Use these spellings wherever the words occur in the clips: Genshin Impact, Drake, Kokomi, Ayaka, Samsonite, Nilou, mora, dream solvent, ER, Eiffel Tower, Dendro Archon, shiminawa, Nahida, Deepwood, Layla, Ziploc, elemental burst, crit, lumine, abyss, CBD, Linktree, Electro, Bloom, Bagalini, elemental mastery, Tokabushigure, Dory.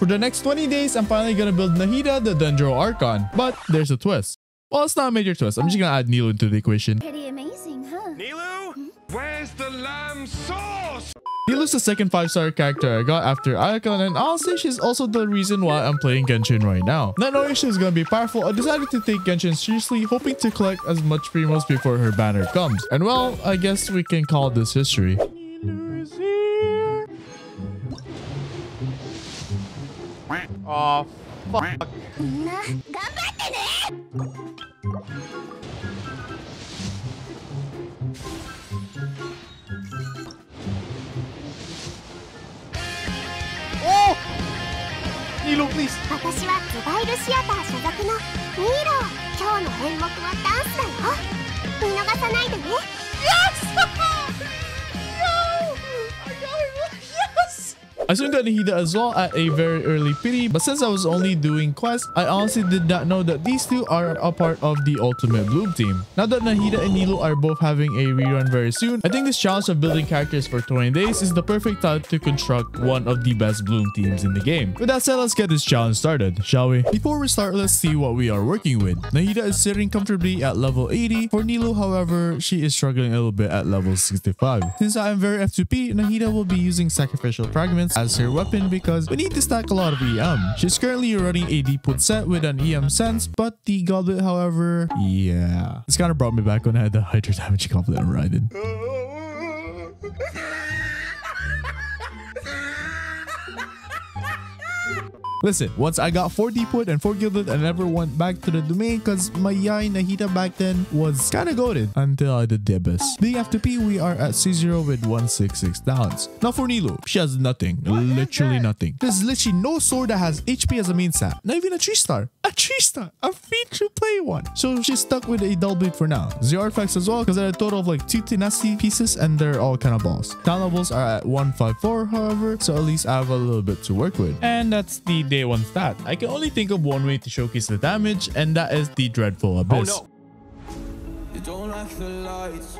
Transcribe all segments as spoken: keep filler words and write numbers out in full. For the next twenty days, I'm finally gonna build Nahida, the Dendro Archon. But there's a twist. Well, it's not a major twist. I'm just gonna add Nilou into the equation. Pretty amazing, huh? Nilou, hmm? Where's the lamb sauce? Nilou's the second five star character I got after Ayaka, and honestly, she's also the reason why I'm playing Genshin right now. Not knowing she was gonna be powerful, I decided to take Genshin seriously, hoping to collect as much primos before her banner comes. And well, I guess we can call this history. Oh, fuck. Oh! Nilou, please. Yes! I soon got Nahida as well at a very early pity, but since I was only doing quests, I honestly did not know that these two are a part of the Ultimate Bloom team. Now that Nahida and Nilou are both having a rerun very soon, I think this challenge of building characters for twenty days is the perfect time to construct one of the best Bloom teams in the game. With that said, let's get this challenge started, shall we? Before we start, let's see what we are working with. Nahida is sitting comfortably at level eighty. For Nilou, however, she is struggling a little bit at level sixty-five. Since I am very F two P, Nahida will be using sacrificial fragments as her weapon because we need to stack a lot of E M. She's currently running a Deepwood set with an E M sense, but the goblet, however, yeah. This kind of brought me back when I had the Hydro Damage goblet I'm riding. Listen, once I got four Deepwood and four Gilded, I never went back to the domain because my Yai Nahida back then was kinda goated until I did the Abyss. Being F two P, we are at C zero with one hundred sixty-six talents. Now for Nilou, she has nothing. What literally nothing. There's literally no sword that has H P as a main stat. Not even a three star. A three star! A free to play one! So she's stuck with a dull blade for now. Zero artifacts as well because there are a total of like two tenacity pieces and they're all kind of balls. Talent levels are at one fifty-four however, so at least I have a little bit to work with. And that's the day one stat. I can only think of one way to showcase the damage, and that is the dreadful abyss. Oh, no. You don't like the lights,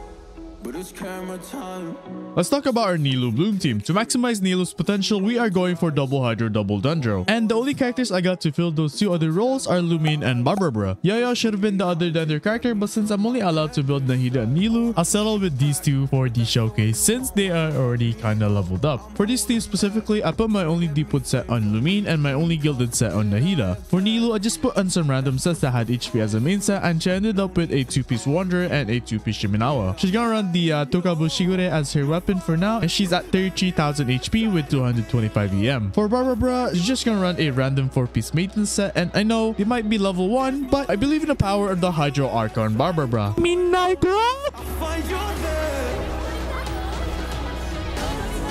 but it's camera time. Let's talk about our Nilou Bloom team. To maximize Nilou's potential, we are going for double Hydro, double Dendro. And the only characters I got to fill those two other roles are Lumine and Barbara. Yaya should have been the other Dendro character, but since I'm only allowed to build Nahida and Nilou, I'll settle with these two for the showcase since they are already kinda leveled up. For this team specifically, I put my only Deepwood set on Lumine and my only Gilded set on Nahida. For Nilou, I just put on some random sets that had H P as a main set, and she ended up with a two piece Wanderer and a two piece Shiminawa. She's gonna run the uh, Tokabushigure as her weapon for now, and she's at thirty-three thousand H P with two hundred twenty-five E M. For Barbara, she's just gonna run a random four piece maiden set, and I know it might be level one, but I believe in the power of the Hydro Archon Barbara. Midnight girl! I'll find you there.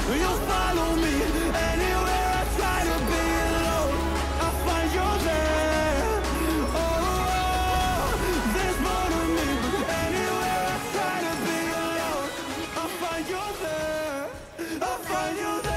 You'll follow me anywhere I try to be alone. I'll find you there. Oh, there's more to me anywhere I try to be alone. I'll find you there. I'll find you there.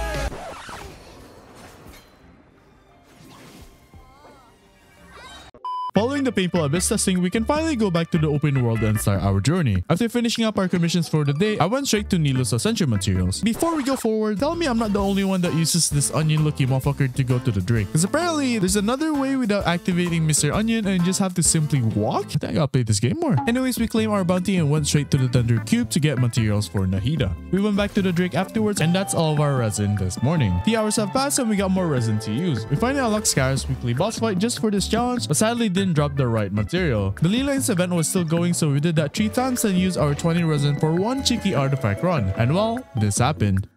Following the painful abyss testing, we can finally go back to the open world and start our journey. After finishing up our commissions for the day, I went straight to Nilou's ascension materials. Before we go forward, tell me I'm not the only one that uses this onion-looking motherfucker to go to the Drake. Because apparently, there's another way without activating Mister Onion and you just have to simply walk? I think I gotta play this game more. Anyways, we claimed our bounty and went straight to the Thunder Cube to get materials for Nahida. We went back to the Drake afterwards, and that's all of our resin this morning. The hours have passed and we got more resin to use. We finally unlocked Scar's weekly boss fight just for this challenge, but sadly, didn't drop the right material. The Leyline's event was still going, so we did that three times and used our twenty resin for one cheeky artifact run. And well, this happened.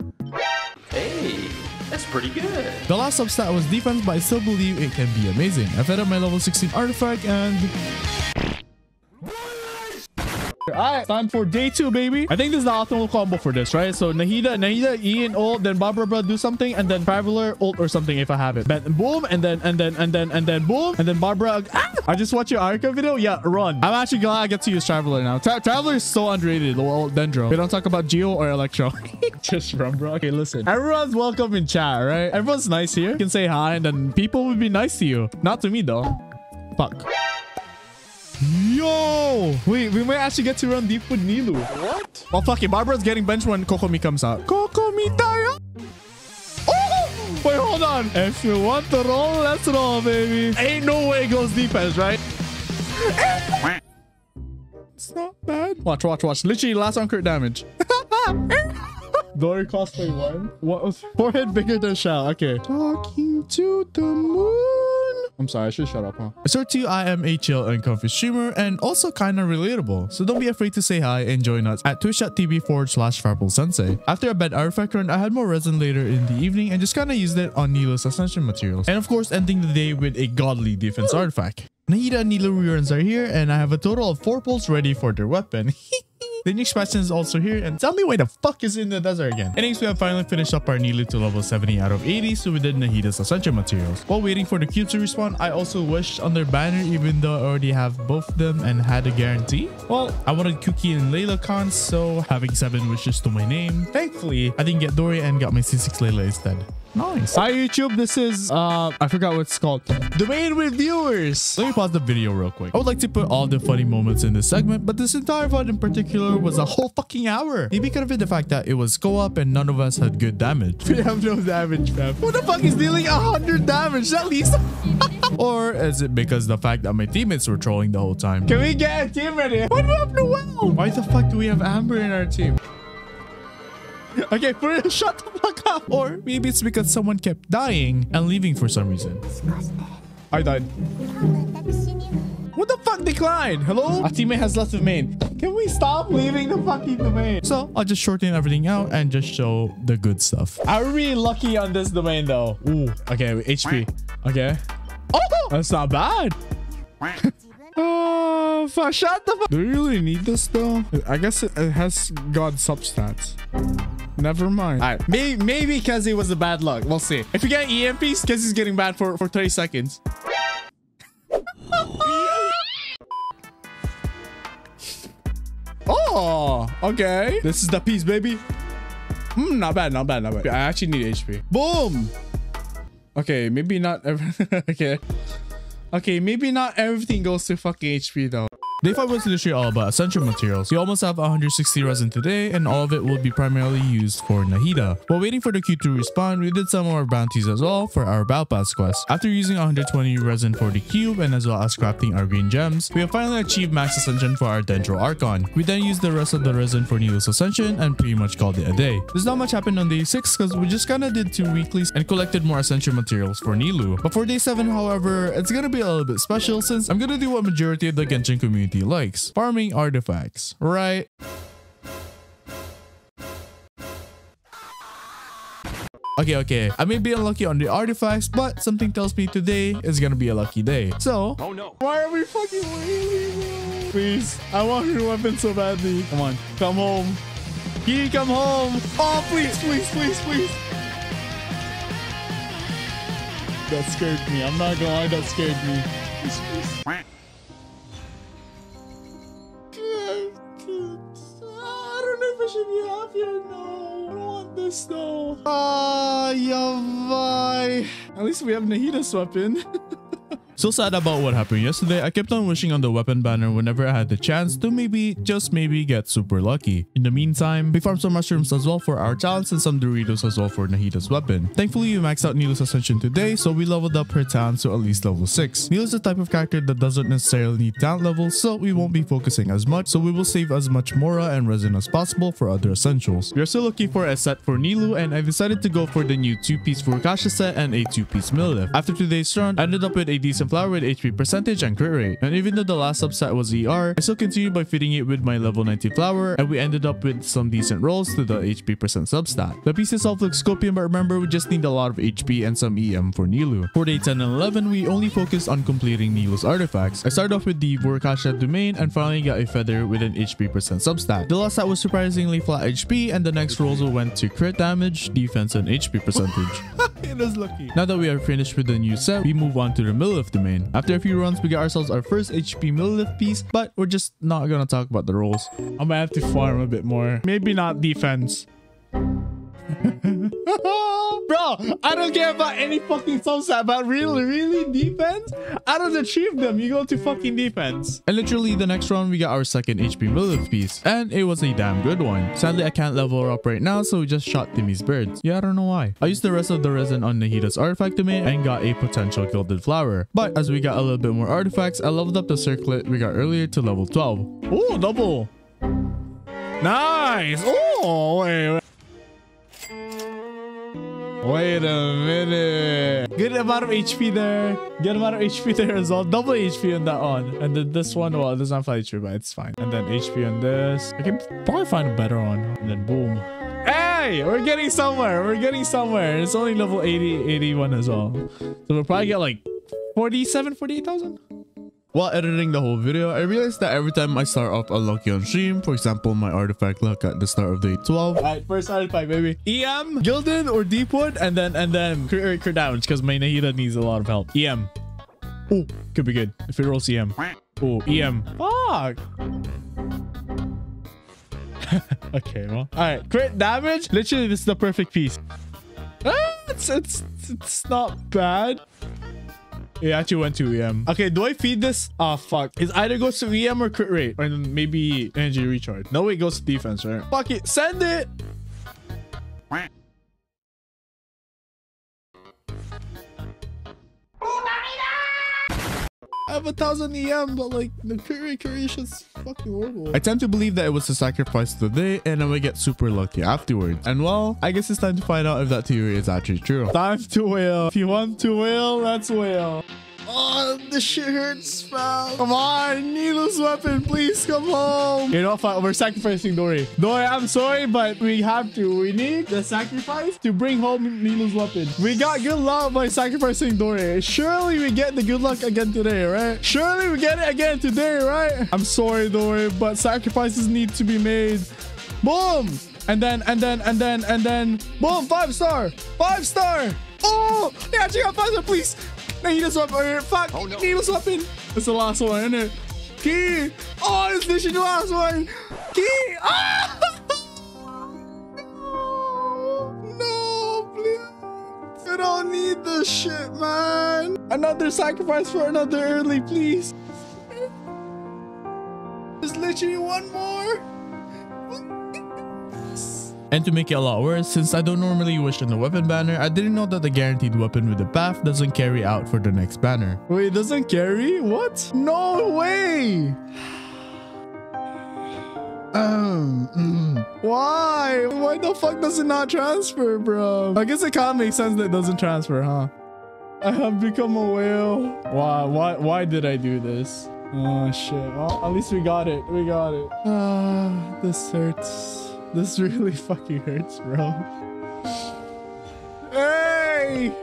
Hey, that's pretty good. The last substat was defense, but I still believe it can be amazing. I fed up my level sixteen artifact and... Alright, time for day two, baby. I think this is the optimal combo for this, right? So Nahida, Nahida, E and ult, then Barbara do something, and then Traveler ult or something if I have it. But boom, and then and then and then and then boom, and then Barbara. Ah! I just watched your Ayaka video. Yeah, run. I'm actually glad I get to use Traveler now. Tra Traveler is so underrated. Well, Dendro. We don't talk about Geo or Electro. Just run, bro. Okay, listen. Everyone's welcome in chat, right? Everyone's nice here. You can say hi, and then people will be nice to you. Not to me though. Fuck. Yo! Wait, we might actually get to run deep with Nilou. What? Oh, fuck it. Barbara's getting benched when Kokomi comes out. Kokomi tayo! Oh! Wait, hold on. If you want to roll, let's roll, baby. Ain't no way it goes defense, right? It's not bad. Watch, watch, watch. Literally last on crit damage. Dory cosplay one. What was forehead bigger than shell? Okay. Talking to the moon. I'm sorry, I should shut up, huh? So to I am a chill and comfy streamer and also kinda relatable. So don't be afraid to say hi and join us at twitch.tv forward slash Farple Sensei. After a bad artifact run, I had more resin later in the evening and just kinda used it on Nilou's ascension materials. And of course ending the day with a godly defense artifact. Nahida and Nilou reruns are here and I have a total of four pulls ready for their weapon. The new expansion is also here, and tell me why the fuck is in the desert again. Anyways, we have finally finished up our Nilou to level seventy out of eighty, so we did Nahida's ascension materials. While waiting for the cubes to respawn, I also wished on their banner even though I already have both of them and had a guarantee. Well, I wanted Kuki and Layla cons, so having seven wishes to my name. Thankfully, I didn't get Dory and got my C six Layla instead. Nice. Hi YouTube, this is uh I forgot what it's called. Domain reviewers. Let me pause the video real quick. I would like to put all the funny moments in this segment, but this entire VOD in particular was a whole fucking hour. Maybe because of the fact that it was go up and none of us had good damage. We have no damage, fam. Who the fuck is dealing a hundred damage at least? Or is it because the fact that my teammates were trolling the whole time? Can we get a team in here? Why do we have Noelle? Why the fuck do we have Amber in our team? Okay, for real, shut the fuck up. Or maybe it's because someone kept dying and leaving for some reason. I died. What the fuck declined? Hello? Our teammate has left the main. Can we stop leaving the fucking domain? So I'll just shorten everything out and just show the good stuff. I'm really lucky on this domain though. Ooh, okay, H P. Okay. Oh, that's not bad. Oh, fuck, shut the fuck. Do you really need this though? I guess it, it has god substats. Never mind. All right, maybe, maybe because it was a bad luck. We'll see. If you get E M piece, because he's getting bad for, for thirty seconds. Oh, okay. This is the piece, baby. Mm, not bad, not bad, not bad. I actually need H P. Boom. Okay, maybe not every... Okay. Okay, maybe not everything goes to fucking H P though. Day five was literally all about essential materials. We almost have one hundred sixty resin today and all of it will be primarily used for Nahida. While waiting for the queue to respond, we did some of our bounties as well for our battle pass quest. After using one hundred twenty resin for the cube and as well as crafting our green gems, we have finally achieved max ascension for our Dendro Archon. We then used the rest of the resin for Nilou's ascension and pretty much called it a day. There's not much happened on day six because we just kinda did two weeklies and collected more essential materials for Nilou. But for day seven however, it's gonna be a little bit special since I'm gonna do what majority of the Genshin community likes, farming artifacts, right? Okay, okay, I may be unlucky on the artifacts, but something tells me today is gonna be a lucky day. So, oh no, why are we fucking waiting? Please, I want your weapon so badly. Come on, come home. He come home. Oh, please, please, please, please. That scared me. I'm not gonna lie, that scared me. Please, please. Snow. Ah, yavai. At least we have Nahida's weapon. So sad about what happened yesterday, I kept on wishing on the weapon banner whenever I had the chance to maybe, just maybe, get super lucky. In the meantime, we farmed some mushrooms as well for our talents and some Doritos as well for Nahida's weapon. Thankfully, we maxed out Nilou's ascension today, so we leveled up her talent to at least level six. Nilou is the type of character that doesn't necessarily need talent levels, so we won't be focusing as much, so we will save as much Mora and Resin as possible for other essentials. We are still looking for a set for Nilou, and I've decided to go for the new two-piece Vourukasha set and a two-piece Millelith. After today's run, I ended up with a decent flower with H P percentage and crit rate, and even though the last subset was E R, I still continued by fitting it with my level ninety flower, and we ended up with some decent rolls to the H P percent substat. The piece itself looks copium, but remember we just need a lot of H P and some E M for Nilou. For day ten and eleven, we only focused on completing Nilou's artifacts. I started off with the Vourukasha domain and finally got a feather with an H P percent substat. The last stat was surprisingly flat H P, and the next rolls went to crit damage, defense, and H P percentage. It was lucky. Now that we are finished with the new set, we move on to the Millelith domain. After a few runs, we got ourselves our first H P Millelith piece, but we're just not gonna talk about the rolls. I might have to farm a bit more. Maybe not defense. Bro, I don't care about any fucking substat, but really, really, defense? I don't achieve them. You go to fucking defense. And literally, the next round, we got our second H P Millelith piece. And it was a damn good one. Sadly, I can't level her up right now, so we just shot Timmy's birds. Yeah, I don't know why. I used the rest of the resin on Nahida's artifact to me and got a potential gilded flower. But as we got a little bit more artifacts, I leveled up the circlet we got earlier to level twelve. Oh, double. Nice. Oh, wait, wait. Wait a minute. Good amount of H P there. Good amount of H P there as well. Double H P on that one. And then this one, well, it doesn't have fly true, but it's fine. And then H P on this. I can probably find a better one. And then boom. Hey, we're getting somewhere. We're getting somewhere. It's only level eighty, eighty-one as well. So we'll probably get like forty-seven, forty-eight thousand. While editing the whole video, I realized that every time I start off unlucky on stream, for example, my artifact luck at the start of day twelve. Alright, first artifact, baby. E M, Gilded or Deepwood, and then and then crit rate, crit damage, because my Nahida needs a lot of help. E M. Ooh, could be good if it rolls E M. Ooh, E M. Fuck. Okay, well. Alright, crit damage. Literally, this is the perfect piece. Ah, it's it's it's not bad. It actually went to E M. Okay, do I feed this? Ah, oh, fuck. It either goes to E M or crit rate. Or maybe energy recharge. No, it goes to defense, right? Fuck it. Send it! I have a thousand E M, but like the crit rate creation's fucking horrible. I tend to believe that it was a sacrifice of the day and I would get super lucky afterwards. And well, I guess it's time to find out if that theory is actually true. Time to wail. If you want to wail, let's wail. Oh, this shit hurts, pal. Come on, Nilou's weapon, please come home. You know what? We're sacrificing Dory. Dory, I'm sorry, but we have to. We need the sacrifice to bring home Nilou's weapon. We got good luck by sacrificing Dory. Surely we get the good luck again today, right? Surely we get it again today, right? I'm sorry, Dory, but sacrifices need to be made. Boom! And then, and then, and then, and then, boom! Five star! Five star! Oh! Yeah, check out five star, please! Nahida's weapon. Fuck. Oh, no. Nahida's weapon. It's the last one, isn't it? Key. Oh, it's this is the last one. Key. Ah! No, please. I don't need this shit, man. Another sacrifice for another early, please. There's literally one more. And to make it a lot worse, since I don't normally wish on the weapon banner, I didn't know that the guaranteed weapon with the path doesn't carry out for the next banner. Wait, it doesn't carry? What? No way! Um, mm. Why? Why the fuck does it not transfer, bro? I guess it can't make sense that it doesn't transfer, huh? I have become a whale. Why? Why? Why did I do this? Oh, shit. Well, at least we got it. We got it. Ah, this hurts. This really fucking hurts, bro. Hey!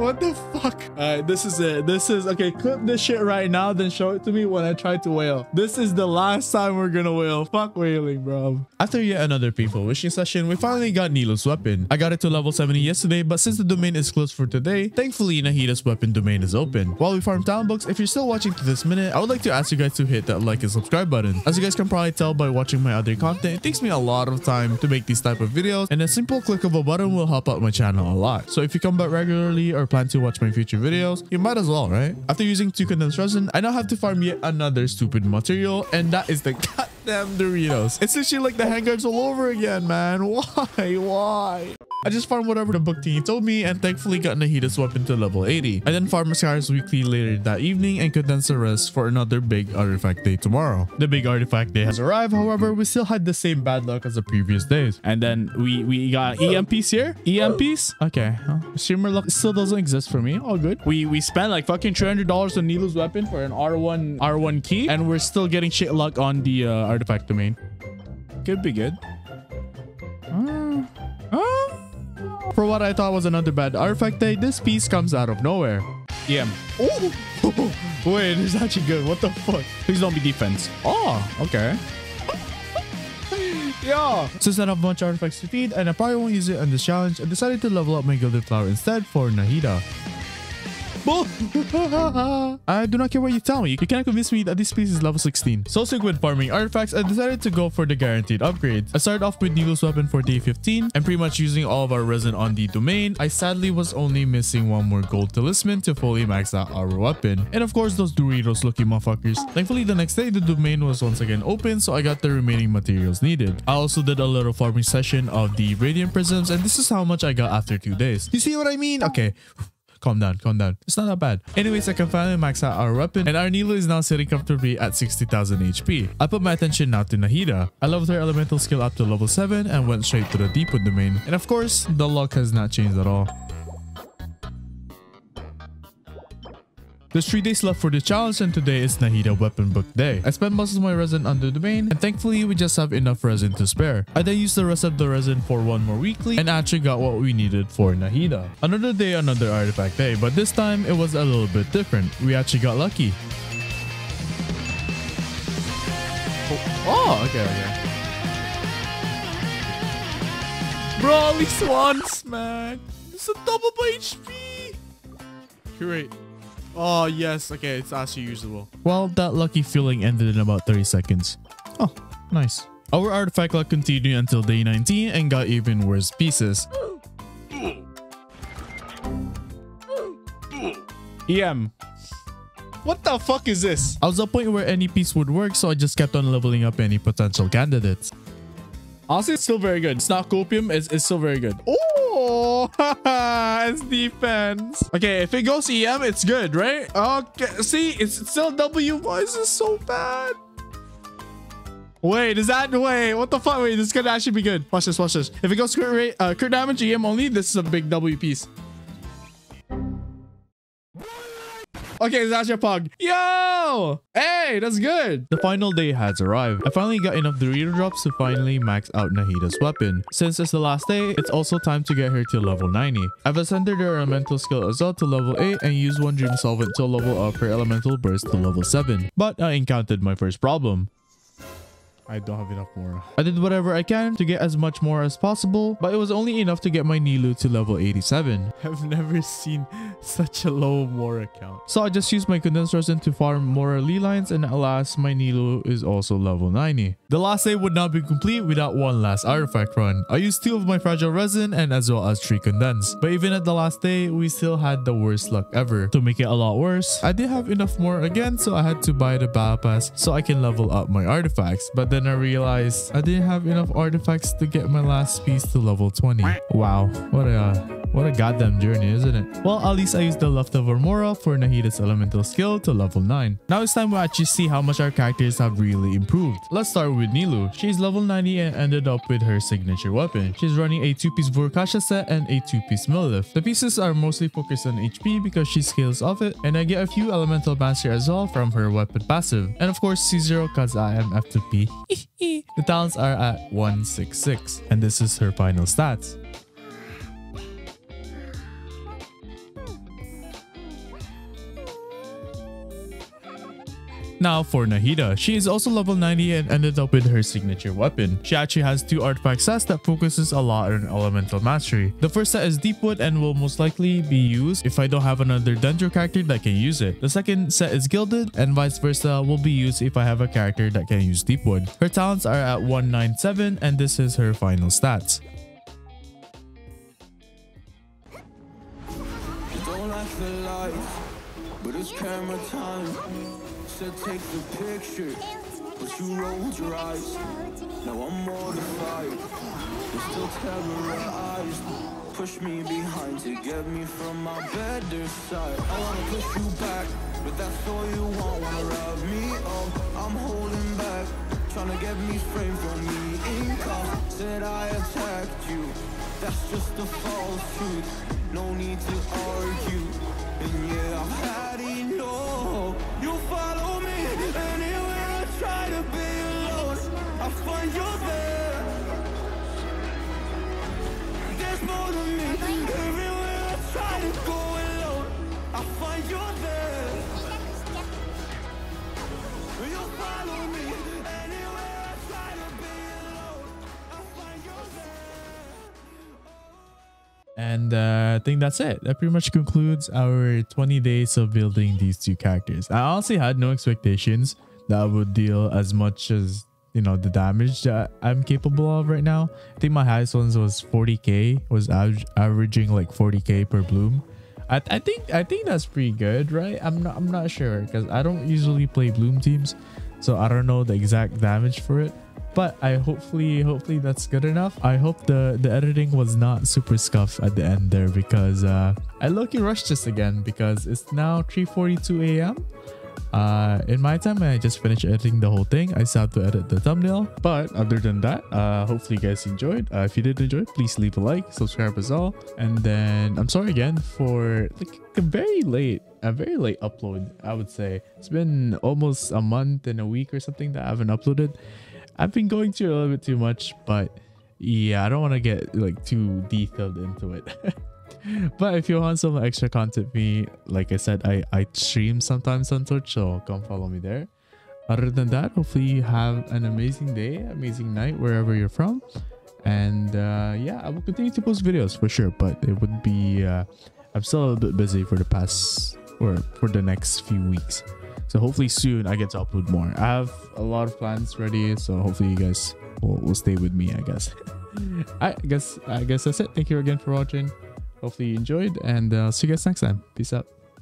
What the fuck? Alright, this is it. This is... Okay, clip this shit right now, then show it to me when I try to wail. This is the last time we're gonna wail. Fuck wailing, bro. After yet another people wishing session, we finally got Nilou's weapon. I got it to level seventy yesterday, but since the domain is closed for today, thankfully Nahida's weapon domain is open. While we farm talent books, if you're still watching to this minute, I would like to ask you guys to hit that like and subscribe button. As you guys can probably tell by watching my other content, it takes me a lot of time to make these type of videos, and a simple click of a button will help out my channel a lot. So if you come back regularly or plan to watch my future videos, you might as well, right? After using two condensed resin, I now have to farm yet another stupid material, and that is the goddamn Doritos. It's literally like the handguards all over again, man. Why? Why? I just farmed whatever the book team told me and thankfully got Nahida's weapon to level eighty. I then farmed Mascara's weekly later that evening and condensed the rest for another big artifact day tomorrow. The big artifact day has arrived, however, we still had the same bad luck as the previous days. And then we, we got E M piece here. E M piece? Okay. Huh? Streamer luck still doesn't exist for me. All good. We we spent like fucking three hundred dollars on Nilou's weapon for an R one key and we're still getting shit luck on the uh, artifact domain. Could be good. Uh, uh? For what I thought was another bad artifact day, this piece comes out of nowhere. E M. Oh! Wait, this is actually good. What the fuck? Please don't be defense. Oh, okay. Yeah. Since I don't have much artifacts to feed, and I probably won't use it on this challenge, I decided to level up my gilded flower instead for Nahida. I do not care what you tell me. You cannot convince me that this piece is level sixteen. So sick with farming artifacts, I decided to go for the guaranteed upgrades. I started off with Nilou's weapon for day fifteen and pretty much using all of our resin on the domain. I sadly was only missing one more gold talisman to fully max out our weapon. And of course those Doritos looking motherfuckers. Thankfully the next day the domain was once again open, so I got the remaining materials needed. I also did a little farming session of the radiant prisms, and this is how much I got after two days. You see what I mean? Okay. Calm down, calm down. It's not that bad. Anyways, I can finally max out our weapon, and our Nilou is now sitting comfortably at sixty thousand H P. I put my attention now to Nahida. I leveled her elemental skill up to level seven and went straight to the Deepwood domain. And of course, the luck has not changed at all. There's three days left for the challenge, and today is Nahida weapon book day. I spent most of my resin on the domain, and thankfully we just have enough resin to spare. I then used the rest of the resin for one more weekly and actually got what we needed for Nahida. Another day, another artifact day, but this time it was a little bit different. We actually got lucky. Oh, oh okay, okay. Bro, at least once, man. It's a double by H P. Great. Oh, yes. Okay, it's as usual. Well, that lucky feeling ended in about thirty seconds. Oh, nice. Our artifact luck continued until day nineteen and got even worse pieces. E M. What the fuck is this? I was at a point where any piece would work, so I just kept on leveling up any potential candidates. Honestly, it's still very good. It's not copium. It's, it's still very good. Oh, it's defense. Okay, if it goes E M, it's good, right? Okay, see, it's still W. Why is this so bad? Wait, is that... Wait, what the fuck? Wait, this is gonna actually be good. Watch this, watch this. If it goes crit, rate, uh, crit damage, E M only, this is a big W piece. Okay, that's your pug. Yo! Hey, that's good. The final day has arrived. I finally got enough Dorito drops to finally max out Nahida's weapon. Since it's the last day, it's also time to get her to level ninety. I've ascended her elemental skill as well to level eight and used one dream solvent to level up her elemental burst to level seven. But I encountered my first problem. I don't have enough mora. I did whatever I can to get as much mora as possible, but it was only enough to get my Nilou to level eighty-seven. I've never seen such a low mora count. So I just used my condensed resin to farm mora leylines, and alas, my Nilou is also level ninety. The last day would not be complete without one last artifact run. I used two of my fragile resin and as well as three condensed. But even at the last day, we still had the worst luck ever. To make it a lot worse, I did have enough mora again, so I had to buy the battle pass so I can level up my artifacts. But then I realized I didn't have enough artifacts to get my last piece to level twenty. Wow, what a what a goddamn journey, isn't it? Well, at least I used the leftover mora for Nahida's elemental skill to level nine. Now it's time we actually see how much our characters have really improved. Let's start with Nilou. She's level ninety and ended up with her signature weapon. She's running a two-piece Vourukasha set and a two-piece Millelith. The pieces are mostly focused on H P because she scales off it, and I get a few elemental mastery as well from her weapon passive. And of course, C zero because I am F two P. The talents are at one sixty-six, and this is her final stats. Now for Nahida, she is also level ninety and ended up with her signature weapon. She actually has two artifact sets that focuses a lot on elemental mastery. The first set is Deepwood and will most likely be used if I don't have another Dendro character that can use it. The second set is Gilded, and vice versa will be used if I have a character that can use Deepwood. Her talents are at one ninety-seven, and this is her final stats. Don't like the lights, but it's camera time. Take the picture, but you rolled your eyes. Now I'm mortified. You're still terrorized. Push me behind to get me from my better side. I wanna push you back, but that's all you want. Wanna rub me up? I'm holding back, trying to get me framed from me. Inca said I attacked you. That's just the false truth. No need to argue. And yeah, I've had enough. You follow. And uh, I think that's it. That pretty much concludes our twenty days of building these two characters. I honestly had no expectations that I would deal as much as, you know, the damage that I'm capable of right now. I think my highest ones was forty K, was average, averaging like forty K per bloom. I, I think I think that's pretty good, right? I'm not, I'm not sure because I don't usually play bloom teams, so I don't know the exact damage for it. But I hopefully hopefully that's good enough. I hope the the editing was not super scuffed at the end there, because uh I low-key rushed this again because it's now three forty-two A M uh in my time, and I just finished editing the whole thing. I still have to edit the thumbnail, but other than that, uh hopefully you guys enjoyed. Uh, if you did enjoy, please leave a like, subscribe as well, and then I'm sorry again for like a very late a very late upload. I would say it's been almost a month and a week or something that I haven't uploaded. I've been going through a little bit too much, but yeah, I don't want to get like too detailed into it. But if you want some extra content me, like I said, I, I stream sometimes on Twitch, so come follow me there. Other than that, hopefully you have an amazing day, amazing night, wherever you're from. And uh, yeah, I will continue to post videos for sure, but it would be, uh, I'm still a little bit busy for the past, or for the next few weeks. So hopefully soon I get to upload more. I have a lot of plans ready, so hopefully you guys will, will stay with me, I guess. I guess I guess that's it. Thank you again for watching. Hopefully you enjoyed, and uh, see you guys next time. Peace out.